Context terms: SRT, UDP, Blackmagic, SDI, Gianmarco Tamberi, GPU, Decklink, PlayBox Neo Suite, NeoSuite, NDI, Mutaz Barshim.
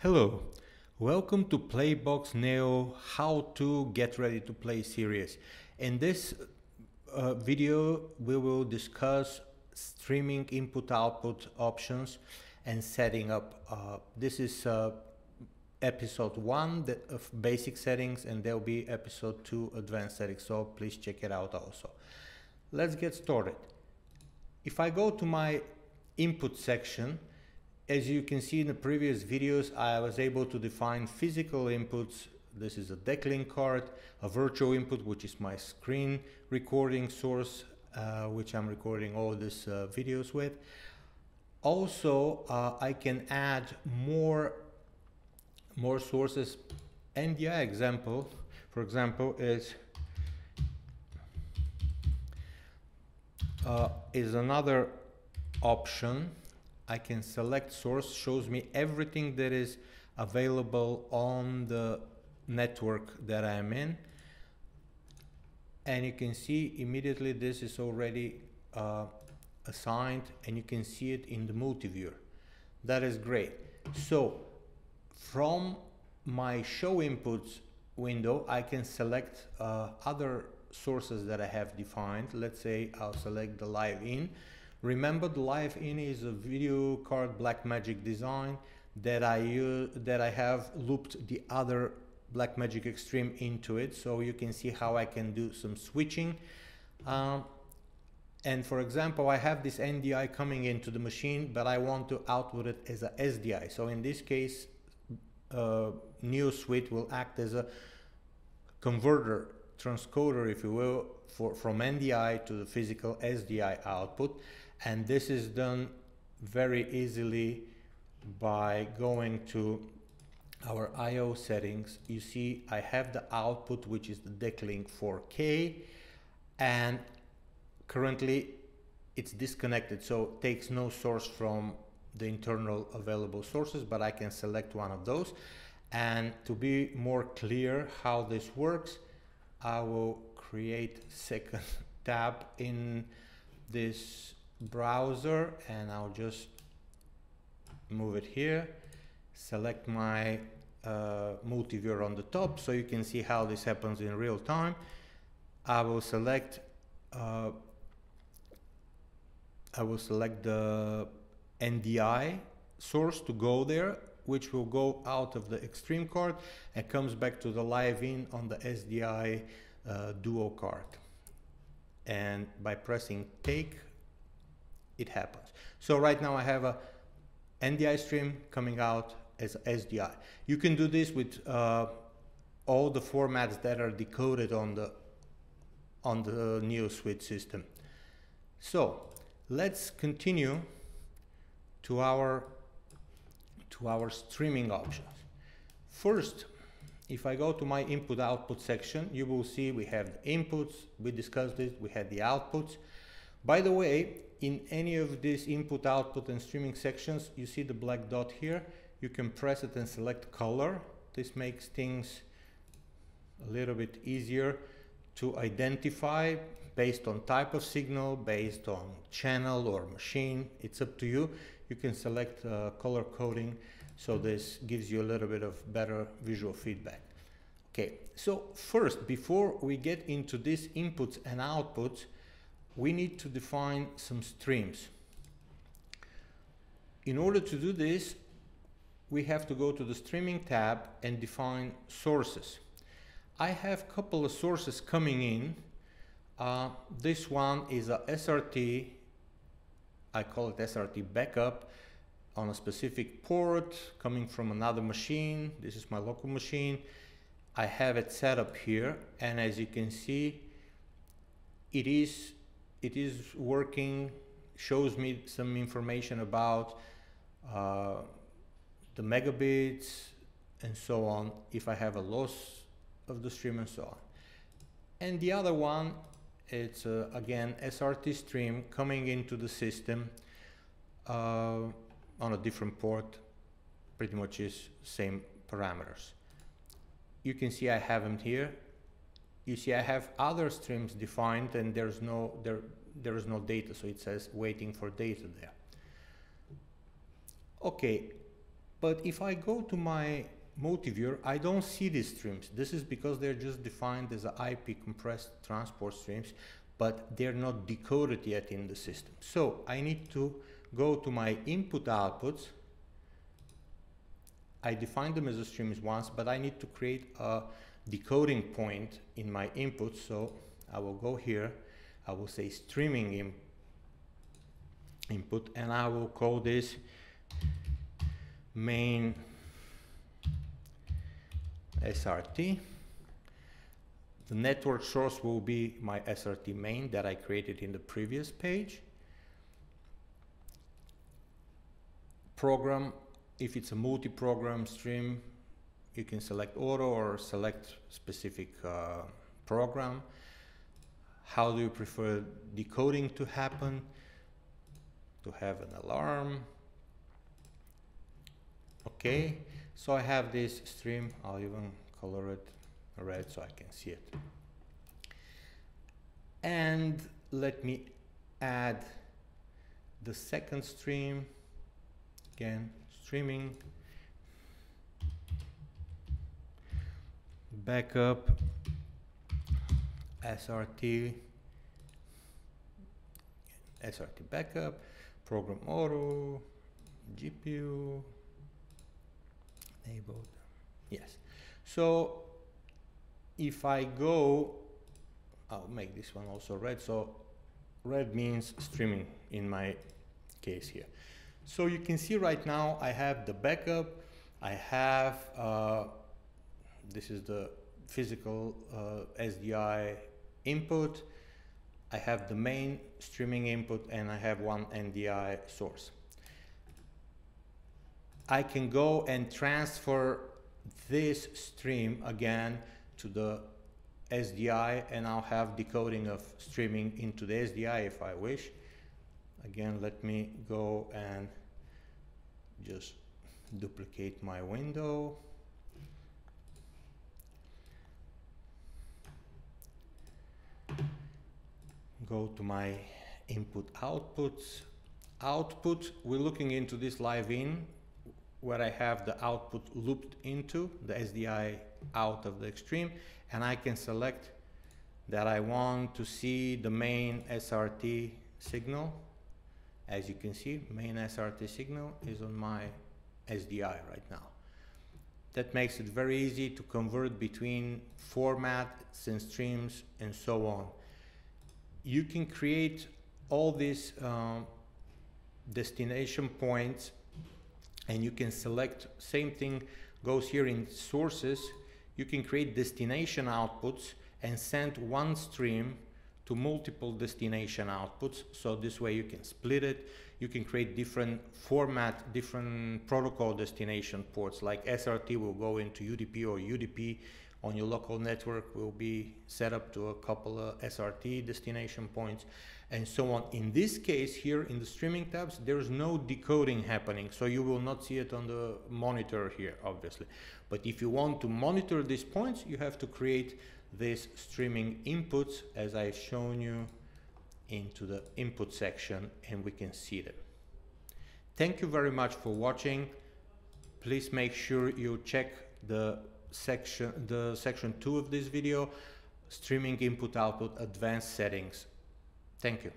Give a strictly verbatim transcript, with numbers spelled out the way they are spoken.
Hello, welcome to PlayBox Neo How to Get Ready to Play series. In this uh, video we will discuss streaming input-output options and setting up. Uh, this is uh, episode one that of basic settings, and there will be episode two advanced settings, so please check it out also. Let's get started. If I go to my input section, as you can see in the previous videos, I was able to define physical inputs. This is a Decklink card, a virtual input, which is my screen recording source, uh, which I'm recording all these uh, videos with. Also, uh, I can add more, more sources. N D I example, for example, is, uh, is another option. I can select source, shows me everything that is available on the network that I'm in. And you can see immediately this is already uh, assigned, and you can see it in the multi-viewer. That is great. So from my show inputs window, I can select uh, other sources that I have defined. Let's say I'll select the live in. Remember, the live in is a video card Blackmagic design that I use, that I have looped the other Blackmagic Extreme into it, so you can see how I can do some switching. Um, and for example, I have this N D I coming into the machine, but I want to output it as a S D I. So in this case, uh, NeoSuite will act as a converter, transcoder, if you will, for from N D I to the physical S D I output. And this is done very easily by going to our I O settings. You see, I have the output, which is the Decklink four K, and currently it's disconnected, so it takes no source from the internal available sources, but I can select one of those. And to be more clear how this works, I will create second tab in this browser, and I'll just move it here, select my uh, multi-viewer on the top so you can see how this happens in real time. I will select uh, I will select the N D I source to go there, which will go out of the Extreme card and comes back to the live in on the S D I uh, duo card. And by pressing take, it happens. So right now I have a N D I stream coming out as S D I. You can do this with uh, all the formats that are decoded on the on the NeoSuite system. So let's continue to our to our streaming options. First, if I go to my input output section, you will see we have the inputs, we discussed it, we had the outputs. By the way, in any of these input output and streaming sections, you see the black dot here, you can press it and select color. This makes things a little bit easier to identify based on type of signal, based on channel or machine. It's up to you. You can select uh, color coding, so this gives you a little bit of better visual feedback. Okay, so first, before we get into these inputs and outputs, we need to define some streams. In order to do this, we have to go to the streaming tab and define sources. I have a couple of sources coming in. Uh, this one is a S R T, I call it S R T backup, on a specific port coming from another machine. This is my local machine. I have it set up here, and as you can see, it is it is working, shows me some information about uh, the megabits and so on, if I have a loss of the stream and so on. And the other one, it's uh, again S R T stream coming into the system uh, on a different port, pretty much is same parameters. You can see I have them here. You see I have other streams defined, and there's no there there is no data, so it says waiting for data there. Okay, But if I go to my multiviewer, I don't see these streams. This is because they're just defined as I P compressed transport streams, but they're not decoded yet in the system. So I need to go to my input outputs. I define them as a streams once, but I need to create a decoding point in my input. So I will go here, I will say streaming in input, and I will call this main S R T. The network source will be my S R T main that I created in the previous page. Program, if it's a multi-program stream, you can select auto or select specific uh, program. How do you prefer decoding to happen? To have an alarm. Okay, so I have this stream. I'll even color it red so I can see it. And let me add the second stream. Again, streaming, backup, S R T, S R T backup, program auto, G P U, enabled, yes. So if I go, I'll make this one also red. So red means streaming in my case here. So you can see right now I have the backup, I have, uh, this is the physical uh, S D I input, I have the main streaming input, and I have one N D I source. I can go and transfer this stream again to the S D I, and I'll have decoding of streaming into the S D I if I wish. Again, let me go and just duplicate my window. Go to my input outputs. Output, we're looking into this live in, where I have the output looped into the S D I out of the extreme, and I can select that I want to see the main S R T signal. As you can see, main S R T signal is on my S D I right now. That makes it very easy to convert between formats and streams and so on. You can create all these um, destination points, and you can select, same thing goes here in sources, you can create destination outputs and send one stream to multiple destination outputs. So this way you can split it. You can create different format, different protocol destination ports, like S R T will go into U D P, or U D P on your local network will be set up to a couple of S R T destination points and so on. In this case here in the streaming tabs, there is no decoding happening. So you will not see it on the monitor here, obviously. But if you want to monitor these points, you have to create this streaming inputs, as I've shown you, into the input section, and we can see them. Thank you very much for watching. Please make sure you check the section the section two of this video, streaming input output advanced settings. Thank you.